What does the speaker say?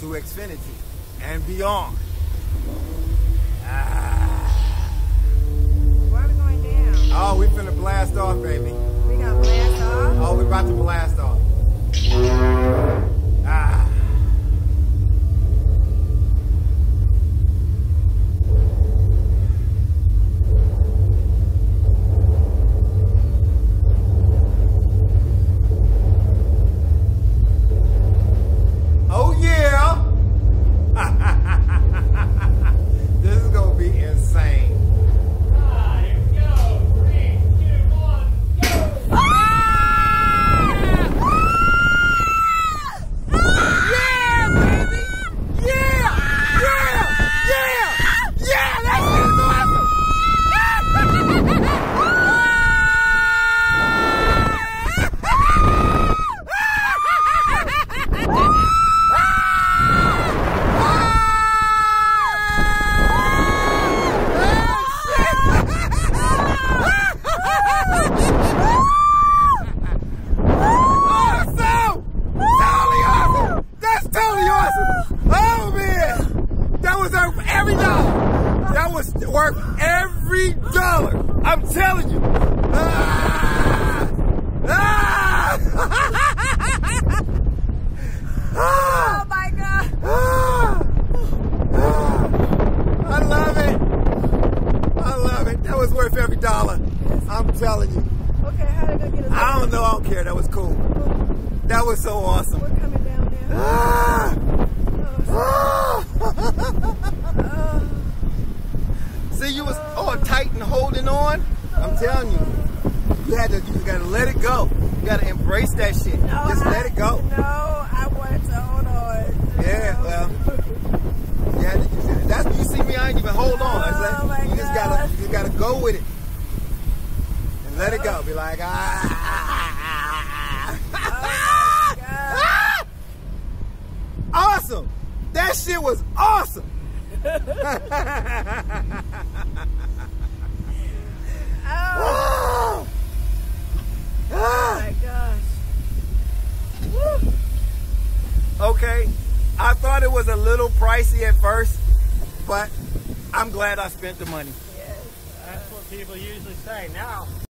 to Xfinity and beyond. Where are we going down? Oh, we finna blast off, baby. We gonna blast off? Oh, we about to blast off. That was worth every dollar. I'm telling you. Oh my God. I love it. I love it. That was worth every dollar. I'm telling you. Okay, how did I get it? I don't know. I don't care. That was cool. That was so awesome. We're coming down now. See, you was tight and holding on. I'm telling you, you gotta let it go. You gotta embrace that shit. No, just let it go. No, I wanted to hold on. Yeah, well, that's what you see me. I ain't even hold on. You just gotta go with it and let it go. Be like Awesome. That shit was awesome. Oh. Oh my gosh. Woo. Okay, I thought it was a little pricey at first, but I'm glad I spent the money. Yes. That's what people usually say now.